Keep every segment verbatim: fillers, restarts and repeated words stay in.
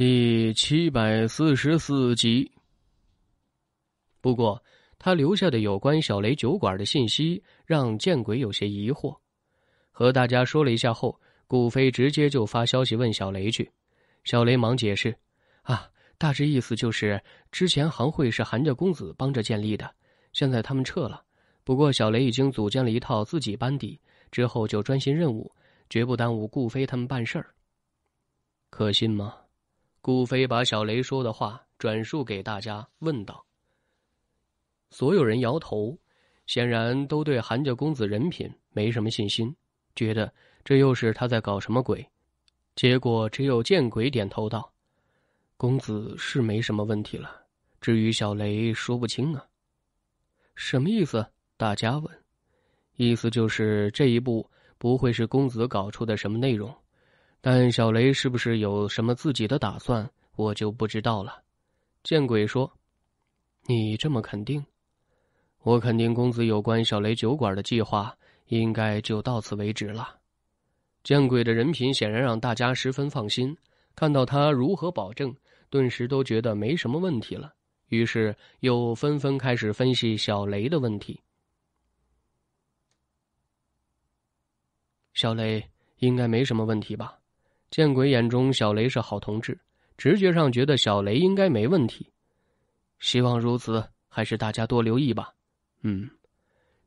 第七百四十四集。不过，他留下的有关小雷酒馆的信息让见鬼有些疑惑。和大家说了一下后，顾飞直接就发消息问小雷去。小雷忙解释：“啊，大致意思就是之前行会是韩家公子帮着建立的，现在他们撤了。不过小雷已经组建了一套自己班底，之后就专心任务，绝不耽误顾飞他们办事儿。”可信吗？顾飞把小雷说的话转述给大家，问道。所有人摇头，显然都对韩家公子人品没什么信心，觉得这又是他在搞什么鬼。结果只有见鬼点头道：“公子是没什么问题了，至于小雷说不清啊。”什么意思？大家问。意思就是这一步不会是公子搞出的什么内容，但小雷是不是有什么自己的打算，我就不知道了。见鬼说：“你这么肯定？”我肯定公子有关小雷酒馆的计划应该就到此为止了。见鬼的人品显然让大家十分放心，看到他如何保证，顿时都觉得没什么问题了，于是又纷纷开始分析小雷的问题。小雷应该没什么问题吧？见鬼眼中小雷是好同志，直觉上觉得小雷应该没问题。希望如此，还是大家多留意吧。嗯，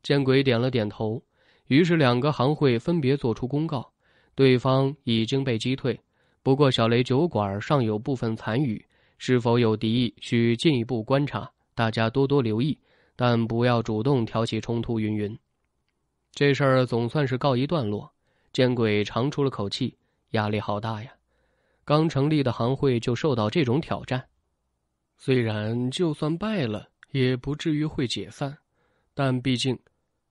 见鬼点了点头，于是两个行会分别做出公告。对方已经被击退，不过小雷酒馆尚有部分残余，是否有敌意需进一步观察，大家多多留意，但不要主动挑起冲突云云。这事儿总算是告一段落，见鬼长出了口气，压力好大呀，刚成立的行会就受到这种挑战。虽然就算败了也不至于会解散，但毕竟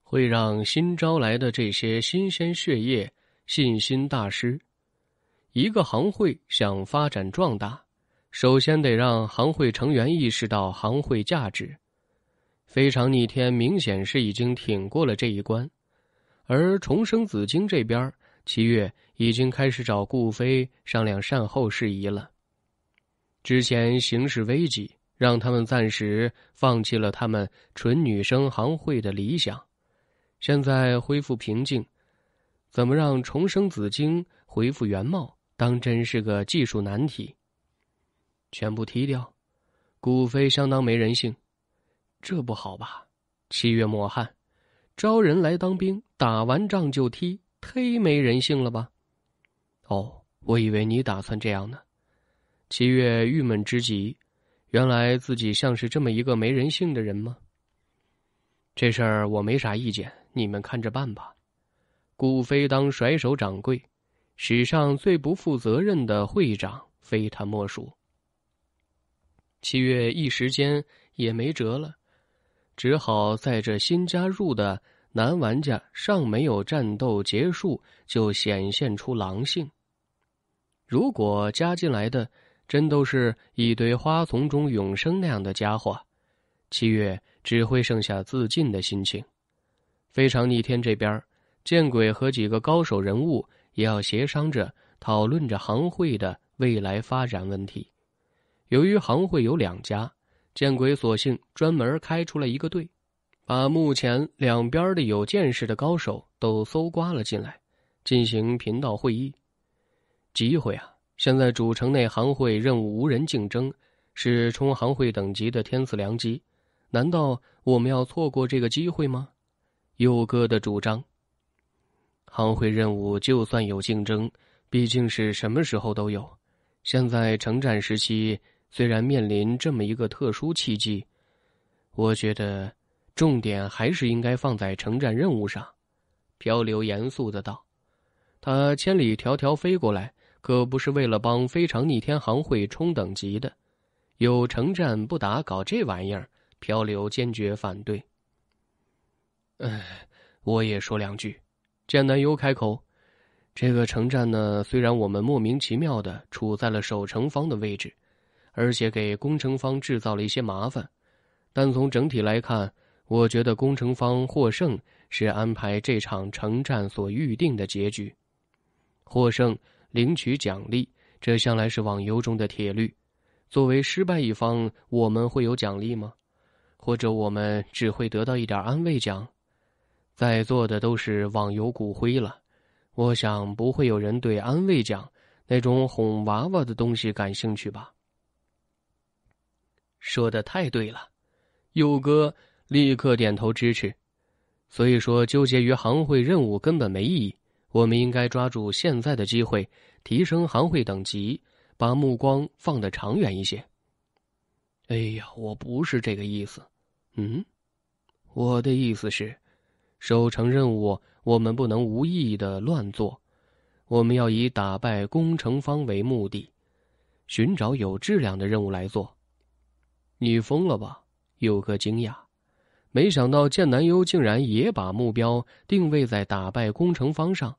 会让新招来的这些新鲜血液信心大失。一个行会想发展壮大，首先得让行会成员意识到行会价值。非常逆天明显是已经挺过了这一关，而重生紫荆这边，七月已经开始找顾飞商量善后事宜了。之前形势危急，让他们暂时放弃了他们纯女生行会的理想，现在恢复平静，怎么让重生紫荆恢复原貌，当真是个技术难题。全部踢掉，顾飞相当没人性，这不好吧？七月抹汗，招人来当兵，打完仗就踢，忒没人性了吧？哦，我以为你打算这样呢。七月郁闷之极，原来自己像是这么一个没人性的人吗？这事儿我没啥意见，你们看着办吧。顾飞当甩手掌柜，史上最不负责任的会长非他莫属。七月一时间也没辙了，只好在这新加入的男玩家尚没有战斗结束就显现出狼性。如果加进来的真都是一堆花丛中永生那样的家伙，七月只会剩下自尽的心情。非常逆天这边，见鬼和几个高手人物也要协商着讨论着行会的未来发展问题。由于行会有两家，见鬼索性专门开出了一个队，把目前两边的有见识的高手都搜刮了进来，进行频道会议。机会啊，现在主城内行会任务无人竞争，是冲行会等级的天赐良机，难道我们要错过这个机会吗？佑哥的主张，行会任务就算有竞争，毕竟是什么时候都有，现在城战时期虽然面临这么一个特殊契机，我觉得重点还是应该放在城战任务上。漂流严肃的道，他千里迢迢飞过来可不是为了帮非常逆天行会冲等级的，有城战不打搞这玩意儿，漂流坚决反对。唉，我也说两句。剑南幽开口，这个城战呢，虽然我们莫名其妙的处在了守城方的位置，而且给攻城方制造了一些麻烦，但从整体来看，我觉得攻城方获胜是安排这场城战所预定的结局。获胜领取奖励，这向来是网游中的铁律。作为失败一方，我们会有奖励吗？或者我们只会得到一点安慰奖？在座的都是网游骨灰了，我想不会有人对安慰奖那种哄娃娃的东西感兴趣吧。说的太对了，佑哥立刻点头支持。所以说纠结于行会任务根本没意义，我们应该抓住现在的机会，提升行会等级，把目光放得长远一些。哎呀，我不是这个意思。嗯，我的意思是，守城任务我们不能无意义的乱做，我们要以打败攻城方为目的，寻找有质量的任务来做。你疯了吧？有个惊讶，没想到剑南幽竟然也把目标定位在打败攻城方上。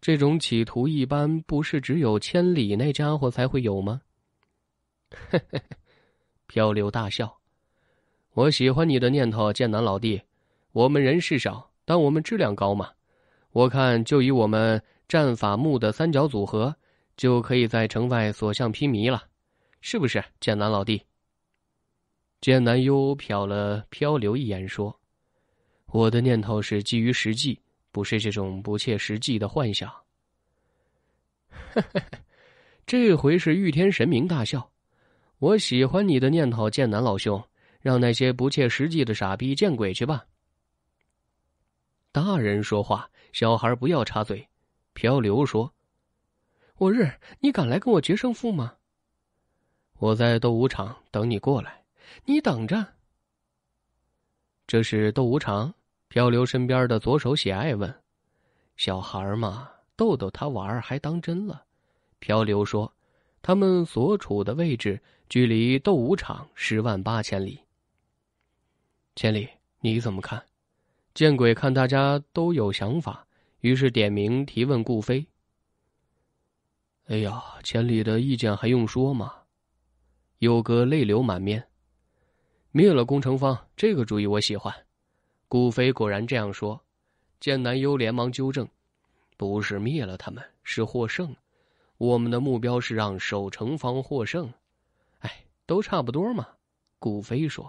这种企图一般不是只有千里那家伙才会有吗？嘿嘿，漂流大笑，我喜欢你的念头，剑南老弟。我们人事少，但我们质量高嘛。我看就以我们战法木的三角组合，就可以在城外所向披靡了，是不是，剑南老弟？剑南幽瞟了漂流一眼说：“我的念头是基于实际，不是这种不切实际的幻想。”哈哈，这回是御天神明大笑。我喜欢你的念头，剑南老兄，让那些不切实际的傻逼见鬼去吧。大人说话，小孩不要插嘴。漂流说：“我日，你敢来跟我决胜负吗？我在斗武场等你过来，你等着。”这是斗武场。漂流身边的左手喜爱问：“小孩嘛，逗逗他玩还当真了。”漂流说：“他们所处的位置距离斗武场十万八千里。”千里，你怎么看？见鬼看大家都有想法，于是点名提问顾飞。哎呀，千里的意见还用说吗？佑哥泪流满面。灭了攻城方，这个主意我喜欢。顾飞果然这样说。剑南幽连忙纠正：不是灭了他们，是获胜。我们的目标是让守城方获胜。哎，都差不多嘛。顾飞说。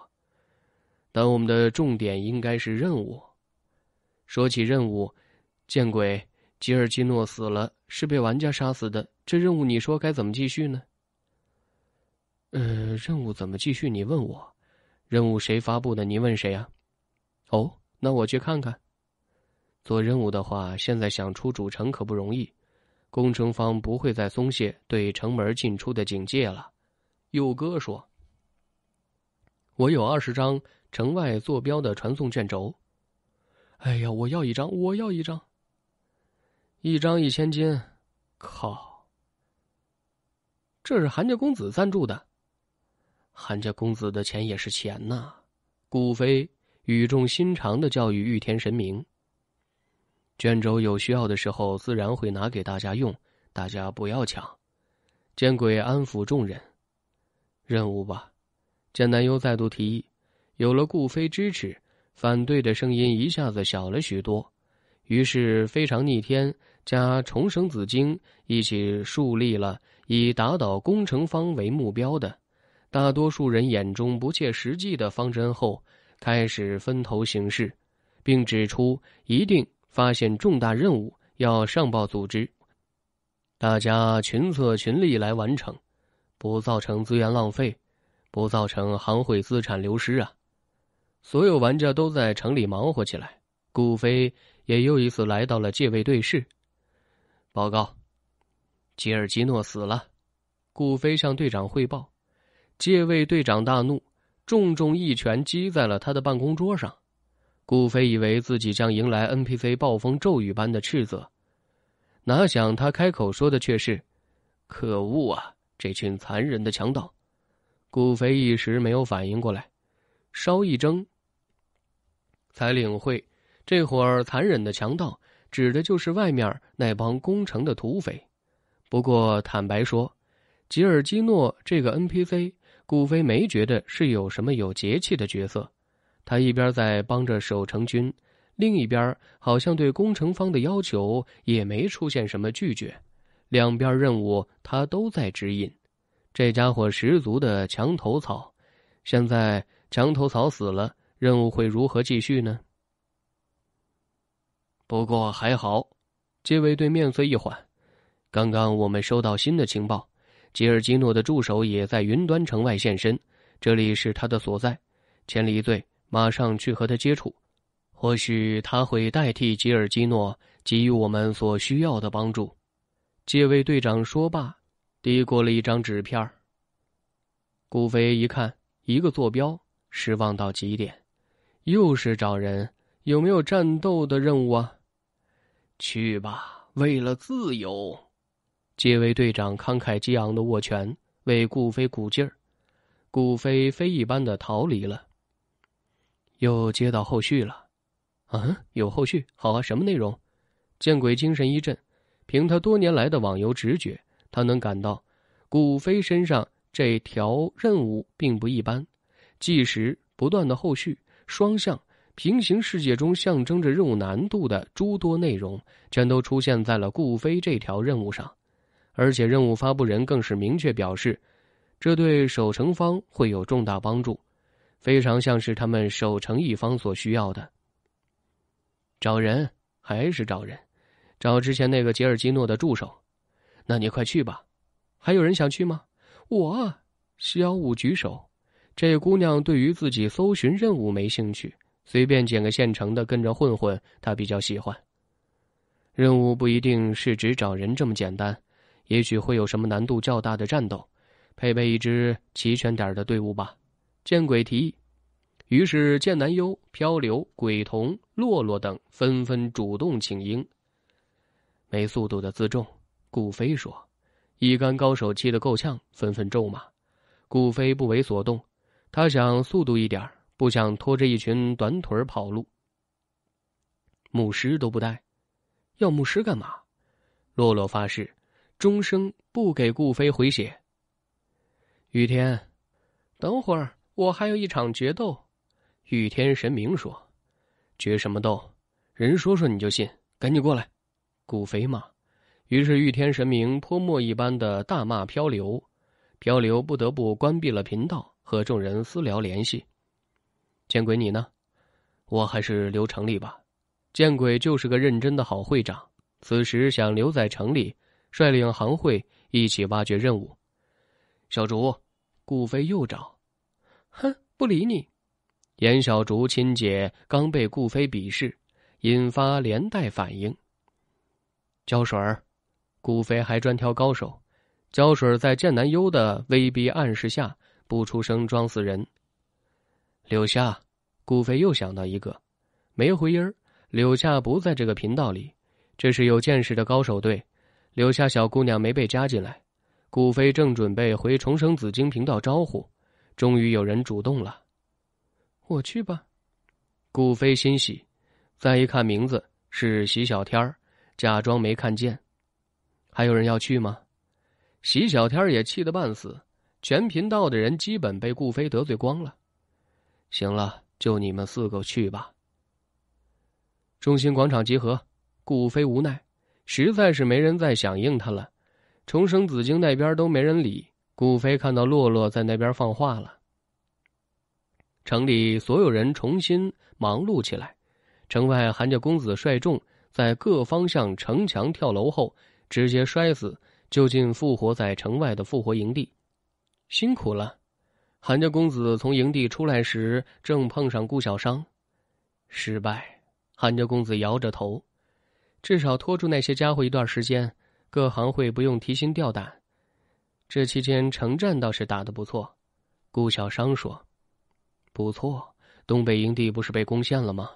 但我们的重点应该是任务。说起任务，见鬼，吉尔基诺死了，是被玩家杀死的，这任务你说该怎么继续呢？呃，任务怎么继续你问我，任务谁发布的你问谁啊？哦，那我去看看。做任务的话，现在想出主城可不容易，攻城方不会再松懈对城门进出的警戒了。佑哥说：我有二十张城外坐标的传送卷轴。哎呀，我要一张，我要一张。一张一千金，靠！这是韩家公子赞助的。韩家公子的钱也是钱呐。顾飞语重心长地教育御天神明：卷轴有需要的时候自然会拿给大家用，大家不要抢。见鬼安抚众人。任务吧，剑南幽再度提议。有了顾飞支持，反对的声音一下子小了许多，于是非常逆天加重生紫晶一起树立了以打倒攻城方为目标的大多数人眼中不切实际的方针后，开始分头行事，并指出一定发现重大任务要上报组织，大家群策群力来完成，不造成资源浪费，不造成行会资产流失啊。所有玩家都在城里忙活起来，顾飞也又一次来到了戒备队室。报告，吉尔基诺死了。顾飞向队长汇报。戒备队长大怒，重重一拳击在了他的办公桌上。顾飞以为自己将迎来 N P C 暴风骤雨般的斥责，哪想他开口说的却是：可恶啊，这群残忍的强盗。顾飞一时没有反应过来，稍一怔，才领会这伙儿残忍的强盗指的就是外面那帮攻城的土匪。不过坦白说，吉尔基诺这个 N P C 顾飞没觉得是有什么有节气的角色，他一边在帮着守城军，另一边好像对攻城方的要求也没出现什么拒绝，两边任务他都在指引。这家伙十足的墙头草。现在墙头草死了，任务会如何继续呢？不过还好，街卫对面色一缓。刚刚我们收到新的情报，吉尔基诺的助手也在云端城外现身，这里是他的所在。千里一队马上去和他接触，或许他会代替吉尔基诺给予我们所需要的帮助。街卫队长说罢，递过了一张纸片。顾飞一看，一个坐标，失望到极点。又是找人，有没有战斗的任务啊？去吧，为了自由！街卫队长慷慨激昂的握拳，为顾飞鼓劲儿。顾飞飞一般的逃离了。又接到后续了。啊，有后续，好啊，什么内容？见鬼精神一振，凭他多年来的网游直觉，他能感到顾飞身上这条任务并不一般，计时不断的后续双向平行世界中象征着任务难度的诸多内容，全都出现在了顾飞这条任务上，而且任务发布人更是明确表示，这对守城方会有重大帮助，非常像是他们守城一方所需要的。找人，还是找人，找之前那个吉尔基诺的助手。那你快去吧。还有人想去吗？我萧武举手，这姑娘对于自己搜寻任务没兴趣，随便捡个现成的跟着混混，她比较喜欢。任务不一定是只找人这么简单，也许会有什么难度较大的战斗，配备一支齐全点的队伍吧。见鬼提议，于是剑南幽、漂流、鬼童、洛洛等纷纷主动请缨。没速度的自重，顾飞说。一干高手气得够呛，纷纷咒骂。顾飞不为所动，他想速度一点，不想拖着一群短腿跑路。牧师都不带，要牧师干嘛？洛洛发誓，终生不给顾飞回血。雨天，等会儿我还有一场决斗。雨天神明说：“决什么斗？人说说你就信，赶紧过来！”顾飞骂。于是御天神明泼墨一般的大骂漂流，漂流不得不关闭了频道，和众人私聊联系。见鬼你呢？我还是留城里吧。见鬼就是个认真的好会长，此时想留在城里，率领行会一起挖掘任务。小竹，顾飞又找，哼，不理你。严小竹亲姐刚被顾飞鄙视，引发连带反应。胶水儿。顾飞还专挑高手，胶水在剑南幽的威逼暗示下不出声装死人。柳夏，顾飞又想到一个，没回音儿。柳夏不在这个频道里，这是有见识的高手队。柳夏小姑娘没被加进来，顾飞正准备回重生紫晶频道招呼，终于有人主动了。我去吧。顾飞欣喜，再一看名字是席小天儿，假装没看见。还有人要去吗？席小天也气得半死，全频道的人基本被顾飞得罪光了。行了，就你们四个去吧。中心广场集合，顾飞无奈，实在是没人再响应他了。重生紫荆那边都没人理，顾飞看到洛洛在那边放话了。城里所有人重新忙碌起来，城外含着公子率众在各方向城墙跳楼后直接摔死，就近复活在城外的复活营地。辛苦了。韩家公子从营地出来时正碰上顾小商。失败。韩家公子摇着头。至少拖住那些家伙一段时间，各行会不用提心吊胆。这期间城战倒是打得不错。顾小商说。不错，东北营地不是被攻陷了吗？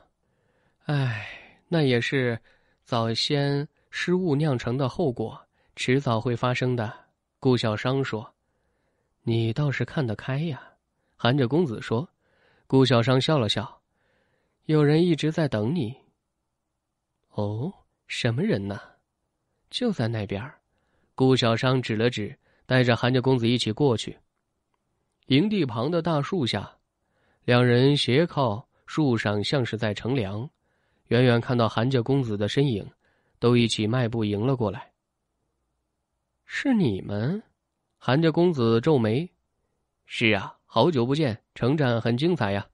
唉，那也是早先失误酿成的后果，迟早会发生的。顾小商说。你倒是看得开呀，韩着公子说。顾小商笑了笑，有人一直在等你。哦，什么人呢？就在那边。顾小商指了指，带着韩着公子一起过去。营地旁的大树下，两人斜靠树上，像是在乘凉。远远看到韩家公子的身影，都一起迈步迎了过来。是你们？韩家公子皱眉。是啊，好久不见，成战很精彩呀。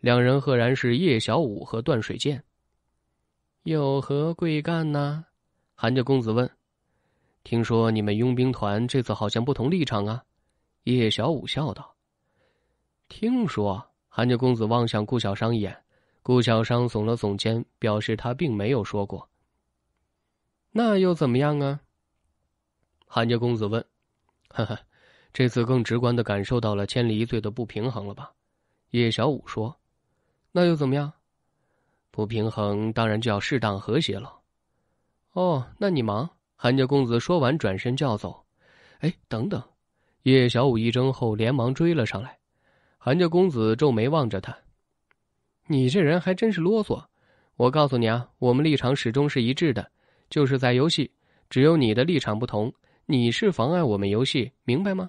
两人赫然是叶小五和段水剑。有何贵干呢？韩家公子问。听说你们佣兵团这次好像不同立场啊？叶小五笑道。听说。韩家公子望向顾小商一眼，顾小商耸了耸肩，表示他并没有说过。那又怎么样啊？韩家公子问。呵呵，这次更直观地感受到了千里一醉的不平衡了吧？叶小五说。那又怎么样？不平衡当然就要适当和谐了。哦，那你忙。韩家公子说完转身就要走。哎，等等！叶小五一怔后连忙追了上来。韩家公子皱眉望着他，你这人还真是啰嗦。我告诉你啊，我们立场始终是一致的，就是在游戏，只有你的立场不同，你是妨碍我们游戏，明白吗？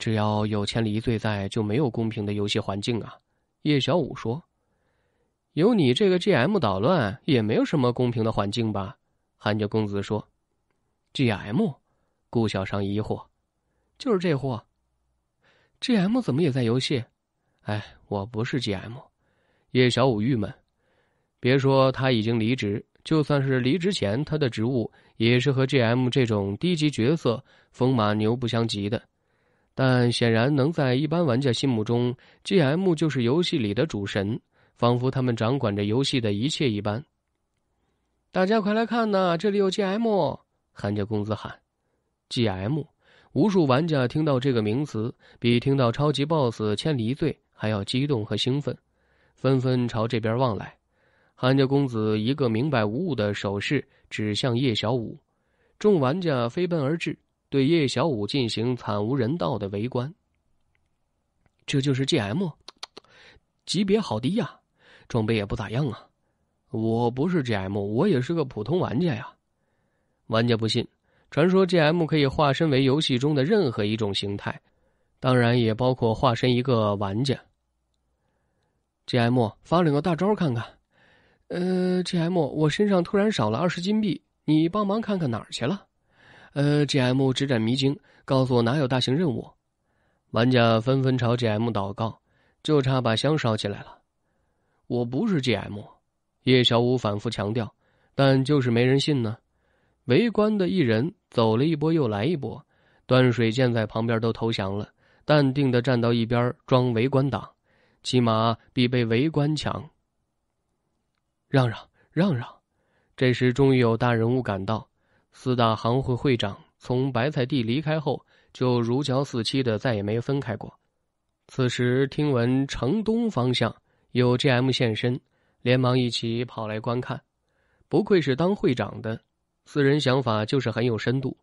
只要有千里一醉在，就没有公平的游戏环境啊。叶小五说。有你这个 G M 捣乱，也没有什么公平的环境吧？韩家公子说。G M？ 顾小商疑惑。就是这货。G M 怎么也在游戏？哎，我不是 G M。 叶小五郁闷。别说他已经离职，就算是离职前，他的职务也是和 G M 这种低级角色风马牛不相及的。但显然能在一般玩家心目中， G M 就是游戏里的主神，仿佛他们掌管着游戏的一切一般。大家快来看呐，这里有 G M！ 韩家公子喊。 G M？无数玩家听到这个名词，比听到超级 B O S S 千里一醉还要激动和兴奋，纷纷朝这边望来。韩家公子一个明白无误的手势指向叶小五，众玩家飞奔而至，对叶小五进行惨无人道的围观。这就是 G M？ 级别好低呀，装备也不咋样啊。我不是 G M， 我也是个普通玩家呀。玩家不信。传说 G M 可以化身为游戏中的任何一种形态，当然也包括化身一个玩家。G M， 发两个大招看看。呃 G M， 我身上突然少了二十金币，你帮忙看看哪儿去了。呃 G M， 指点迷津，告诉我哪有大型任务。玩家纷纷朝 G M 祷告，就差把香烧起来了。我不是 G M， 叶小五反复强调，但就是没人信呢。围观的一人走了一波又来一波，端水剑在旁边都投降了，淡定地站到一边装围观党，起码比被围观强。让让让让！这时终于有大人物赶到，四大行会会长从白菜地离开后，就如胶似漆的再也没分开过。此时听闻城东方向有 G M 现身，连忙一起跑来观看。不愧是当会长的。四人想法就是很有深度。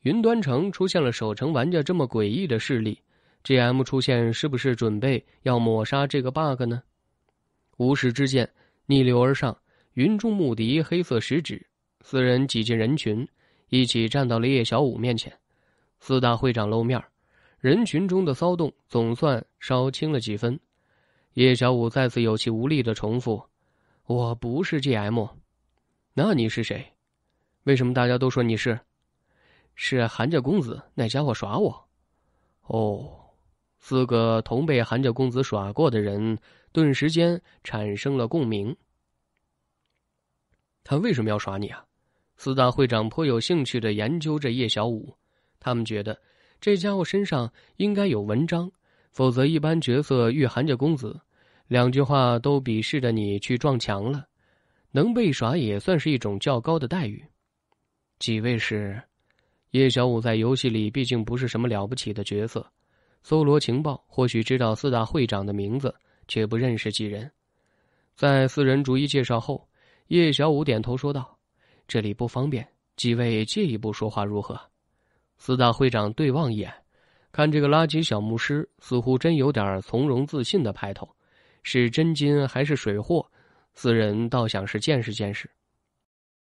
云端城出现了守城玩家这么诡异的势力， G M 出现是不是准备要抹杀这个 bug 呢？无时之间逆流而上，云中木笛黑色食指，四人挤进人群，一起站到了叶小五面前。四大会长露面，人群中的骚动总算稍轻了几分。叶小五再次有气无力地重复，我不是 G M。 那你是谁？为什么大家都说你是？是韩家公子，那家伙耍我。哦，四个同被韩家公子耍过的人，顿时间产生了共鸣。他为什么要耍你啊？四大会长颇有兴趣地研究着叶小五，他们觉得这家伙身上应该有文章，否则一般角色遇韩家公子，两句话都鄙视着你去撞墙了，能被耍也算是一种较高的待遇。几位是？叶小五在游戏里毕竟不是什么了不起的角色，搜罗情报或许知道四大会长的名字，却不认识几人。在四人逐一介绍后，叶小五点头说道，这里不方便，几位借一步说话如何？四大会长对望一眼，看这个垃圾小牧师似乎真有点从容自信的派头，是真金还是水货，四人倒想是见识见识。